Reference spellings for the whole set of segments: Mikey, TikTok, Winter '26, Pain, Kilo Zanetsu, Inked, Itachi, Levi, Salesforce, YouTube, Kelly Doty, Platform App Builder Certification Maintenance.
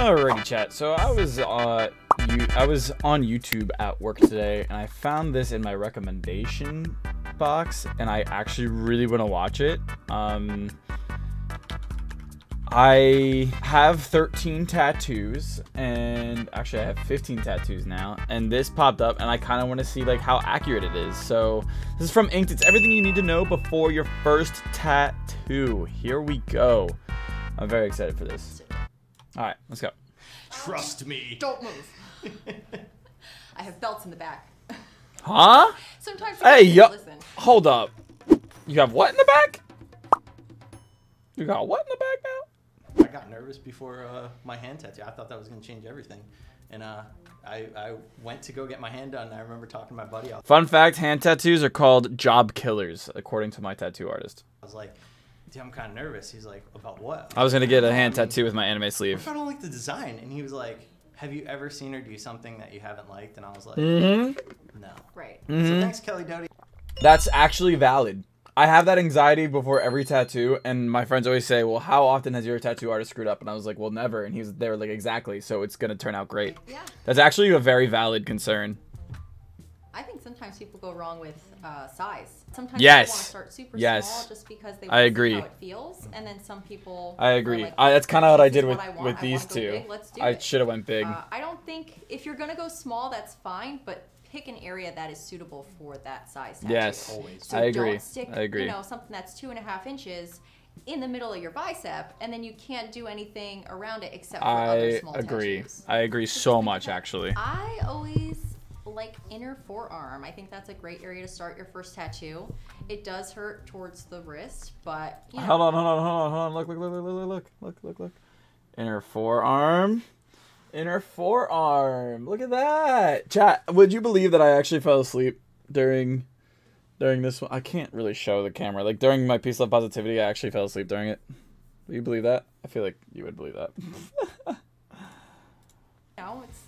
Alrighty, chat. So I was on YouTube at work today, and I found this in my recommendation box, and I actually really want to watch it. I have 13 tattoos, and actually I have 15 tattoos now, and this popped up, and I kind of want to see like how accurate it is. So this is from Inked. It's everything you need to know before your first tattoo. Here we go. I'm very excited for this. All right, let's go. Trust me. Don't move. I have belts in the back. Huh? Sometimes. Hey, yo. Hold up. You have what in the back? You got what in the back now? I got nervous before my hand tattoo. I thought that was going to change everything. And I went to go get my hand done, and I remember talking to my buddy. Fun fact, hand tattoos are called job killers, according to my tattoo artist. I was like, dude, I'm kind of nervous. He's like, about what? I was going to get a hand tattoo with my anime sleeve. I don't like the design. And he was like, have you ever seen her do something that you haven't liked? And I was like, no. Right. So thanks, Kelly Doty. That's actually valid. I have that anxiety before every tattoo, and my friends always say, well, how often has your tattoo artist screwed up? And I was like, well, never. And they were like, exactly, so it's gonna turn out great. Yeah. That's actually a very valid concern. I think sometimes people go wrong with size. Sometimes people want to start super small just because they want to see how it feels. And then some people like, that's kind of what I did with these two. I should have went big. I don't think, if you're gonna go small, that's fine, but pick an area that is suitable for that size tattoo. Yes, always. So don't stick, you know, something that's 2.5 inches in the middle of your bicep, and then you can't do anything around it except for other small tattoos. I agree so much, actually. I always like inner forearm. I think that's a great area to start your first tattoo. It does hurt towards the wrist, but you know. Hold on. Look. Inner forearm. Inner forearm. Look at that. Chat, would you believe that I actually fell asleep during this one? I can't really show the camera. Like, during my Peace, Love, Positivity, I actually fell asleep during it. Will you believe that? I feel like you would believe that. No, it's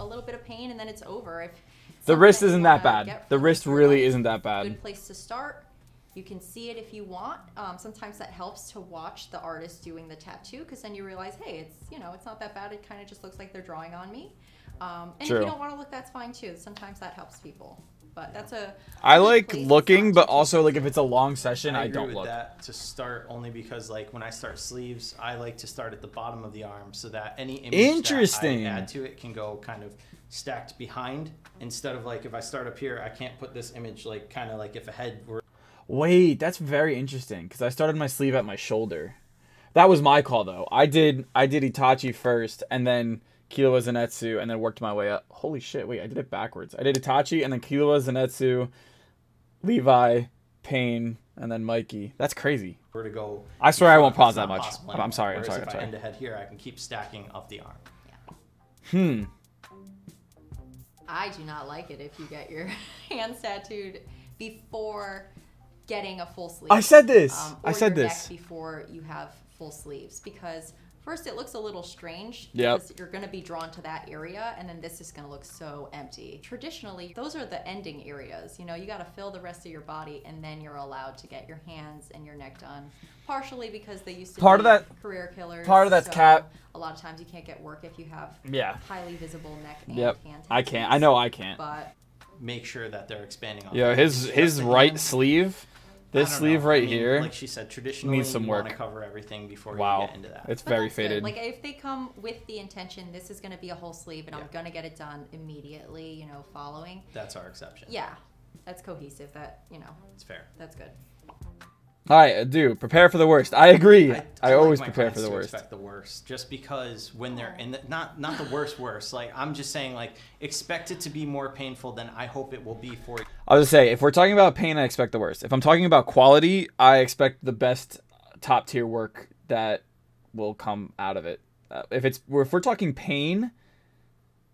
a little bit of pain, and then it's over. If the wrist isn't that bad. The wrist really isn't that bad. Good place to start. You can see it if you want. Sometimes that helps to watch the artist doing the tattoo, because then you realize, hey, it's, you know, it's not that bad. It kind of just looks like they're drawing on me. And if you don't want to look, that's fine too. Sometimes that helps people. But that's a. I like looking, but also like if it's a long session, I don't look. I agree with that to start, only because like when I start sleeves, I like to start at the bottom of the arm so that any image that I add to it can go kind of stacked behind, instead of like if I start up here, I can't put this image like kind of like if a head were. Wait, that's very interesting, because I started my sleeve at my shoulder. That was my call, though. I did Itachi first, and then Kilo Zanetsu, and then worked my way up. Holy shit, wait, I did it backwards. I did Itachi, and then Kilo Zanetsu, Levi, Pain, and then Mikey. That's crazy. Where to go? I swear I won't pause that much. I'm sorry. If I end ahead here, I can keep stacking up the arm. Yeah. I do not like it if you get your hands tattooed before getting a full sleeve. I said this. I said this before you have full sleeves, because first it looks a little strange because you're going to be drawn to that area, and then this is going to look so empty. Traditionally, those are the ending areas. You know, you got to fill the rest of your body, and then you're allowed to get your hands and your neck done. Partially because they used to be career killers. Part of that's cap. A lot of times you can't get work if you have highly visible neck and hand tattoos. I can't. I know I can't. But make sure that they're expanding on. Yeah, his right sleeve. This sleeve here, like she said, traditionally needs some work. Want to cover everything before you get into that. It's very faded. Like if they come with the intention, this is going to be a whole sleeve, and I'm going to get it done immediately. You know, following. That's our exception. Yeah, that's cohesive. That it's fair. That's good. I do prepare for the worst. I agree. I always prepare for the worst. Expect the worst, just because when they're in the, not the worst. Like I'm just saying, like expect it to be more painful than I hope it will be for you. I was gonna say, if we're talking about pain, I expect the worst. If I'm talking about quality, I expect the best top tier work that will come out of it. If we're talking pain,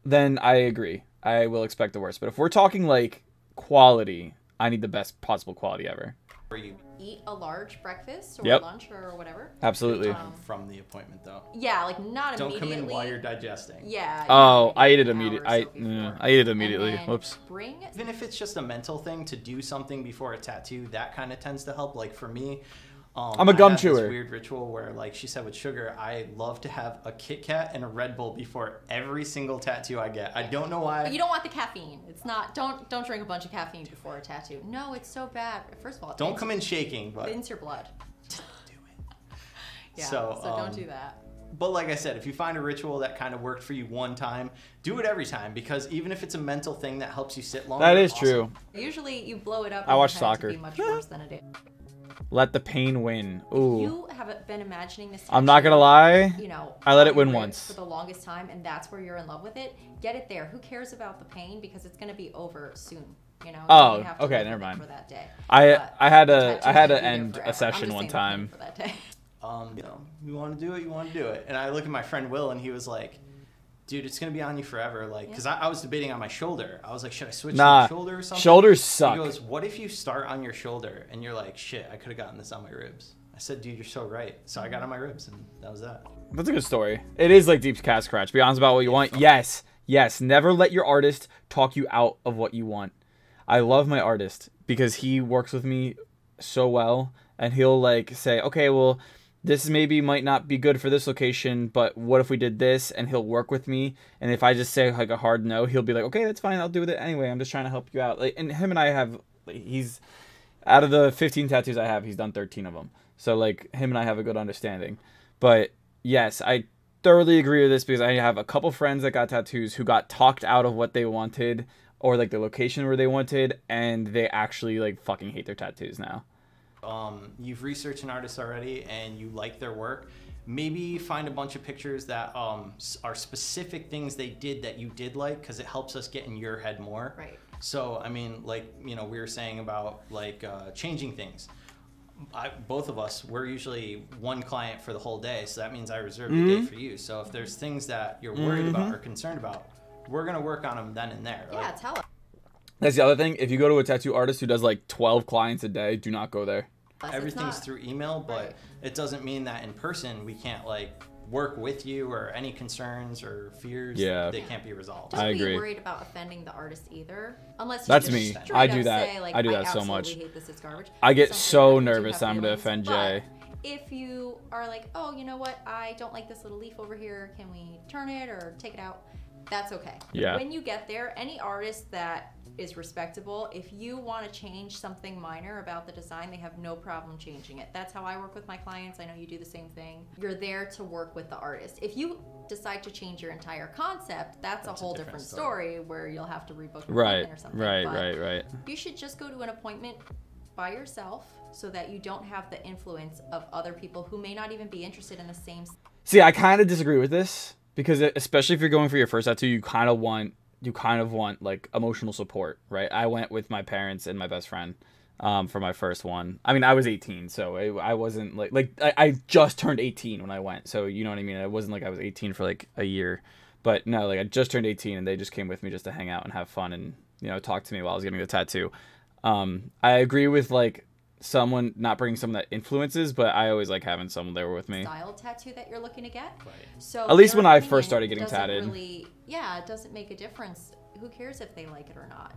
then I agree. I will expect the worst. But if we're talking like quality, I need the best possible quality ever. You eat a large breakfast or lunch or whatever. Absolutely. From the appointment though. Yeah, like not immediately. Don't come in while you're digesting. Yeah. Oh, I ate it immediately. I ate it immediately. Whoops. Even if it's just a mental thing to do something before a tattoo, that kind of tends to help. Like for me, I'm a gum chewer. This weird ritual where, like she said with sugar, I love to have a Kit Kat and a Red Bull before every single tattoo I get. I don't know why. You don't want the caffeine. It's not. Don't drink a bunch of caffeine before a tattoo. No, it's so bad. First of all, don't come in shaking. But thins your blood. Don't do it. Yeah. So don't do that. But like I said, if you find a ritual that kind of worked for you one time, do it every time, because even if it's a mental thing that helps you sit longer. That is awesome. True. Usually you blow it up. I watch soccer. It to be much worse than it is. Let the pain win. Ooh. You have been imagining this. I'm not gonna lie. You know, I let it win once for the longest time, and that's where you're in love with it. Get it there. Who cares about the pain, because it's gonna be over soon. You know. Oh. You have to okay. Never mind. For that day. I had to end a session one time. For that day. You know, you want to do it. You want to do it. And I look at my friend Will, and he was like, dude, it's going to be on you forever. Like, because I was debating on my shoulder. I was like, should I switch to my shoulder or something? Shoulders suck. He goes, what if you start on your shoulder? And you're like, shit, I could have gotten this on my ribs. I said, dude, you're so right. So I got on my ribs, and that was that. That's a good story. It is like Deep's Cat Scratch. Be honest about what you want. Yes. Yes. Never let your artist talk you out of what you want. I love my artist because he works with me so well, and he'll like say, okay, well, this maybe might not be good for this location, but what if we did this? And he'll work with me. And if I just say like a hard no, he'll be like, okay, that's fine. I'll do it anyway. I'm just trying to help you out. Like, and him and I have, like, he's out of the 15 tattoos I have, he's done 13 of them. So like him and I have a good understanding. But yes, I thoroughly agree with this, because I have a couple friends that got tattoos who got talked out of what they wanted, or like the location where they wanted. And they actually like fucking hate their tattoos now. You've researched an artist already and you like their work, maybe find a bunch of pictures that are specific things they did that you did like, because it helps us get in your head more. Right. So, I mean, like, you know, we were saying about like changing things. Both of us, we're usually one client for the whole day. So that means I reserve the day for you. So if there's things that you're worried about or concerned about, we're going to work on them then and there. Yeah, like, tell us. That's the other thing. If you go to a tattoo artist who does like 12 clients a day, do not go there. Everything's through email, but it doesn't mean that in person we can't like work with you, or any concerns or fears. Yeah, they can't be resolved. Don't be worried about offending the artist either, unless you I do that so much. Hate this, it's garbage. I get so nervous I'm gonna offend Jay. If you are like, oh, you know what, I don't like this little leaf over here. Can we turn it or take it out? That's okay. Yeah. When you get there, any artist that is respectable, if you want to change something minor about the design, they have no problem changing it. That's how I work with my clients. I know you do the same thing. You're there to work with the artist. If you decide to change your entire concept, that's a whole different story where you'll have to rebook an appointment or something. Right. You should just go to an appointment by yourself so that you don't have the influence of other people who may not even be interested in the same. See, I kind of disagree with this, because especially if you're going for your first tattoo, you kind of want like emotional support, right? I went with my parents and my best friend for my first one. I mean, I was 18, so I wasn't like I just turned 18 when I went. So you know what I mean? It wasn't like I was 18 for like a year, but no, like I just turned 18 and they just came with me just to hang out and have fun and, you know, talk to me while I was getting the tattoo. I agree with like someone not bringing someone that influences, but I always like having someone there with me. Style tattoo that you're looking to get. Right. So at least when I first started getting tatted. Really, yeah, it doesn't make a difference. Who cares if they like it or not?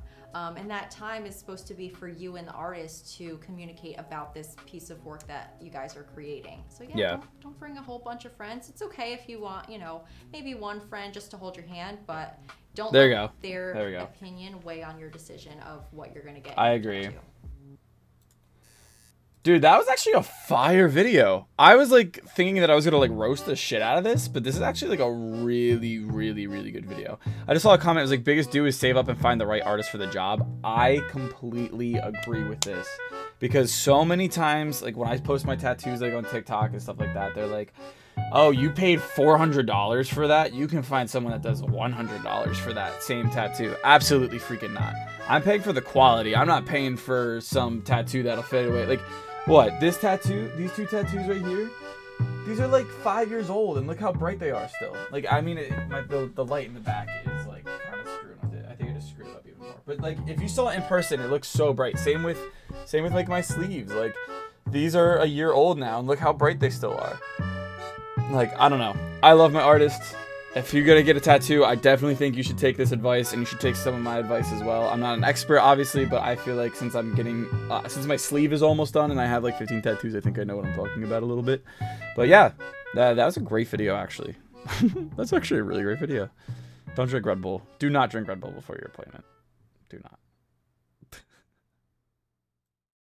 And that time is supposed to be for you and the artist to communicate about this piece of work that you guys are creating. So yeah, Don't bring a whole bunch of friends. It's okay if you want, you know, maybe one friend just to hold your hand, but don't let their opinion weigh on your decision of what you're going to get. I agree. Tattoo. Dude, that was actually a fire video. I was like thinking that I was gonna like roast the shit out of this, but this is actually like a really, really, really good video. I just saw a comment, it was like, biggest do is save up and find the right artist for the job. I completely agree with this, because so many times, like when I post my tattoos like on TikTok and stuff like that, they're like, oh, you paid $400 for that? You can find someone that does $100 for that same tattoo. Absolutely freaking not. I'm paying for the quality. I'm not paying for some tattoo that'll fade away. Like, what? This tattoo, these two tattoos right here, these are like 5 years old, and look how bright they are still. Like, I mean, the light in the back is like kind of screwed up. I think I just screwed it up even more. But like, if you saw it in person, it looks so bright. Same with like my sleeves. Like, these are a year old now, and look how bright they still are. Like, I don't know. I love my artist. If you're gonna get a tattoo, I definitely think you should take this advice, and you should take some of my advice as well. I'm not an expert, obviously, but I feel like since I'm getting, since my sleeve is almost done and I have like 15 tattoos, I think I know what I'm talking about a little bit. But yeah, that was a great video, actually. That's actually a really great video. Don't drink Red Bull. Do not drink Red Bull before your appointment. Do not.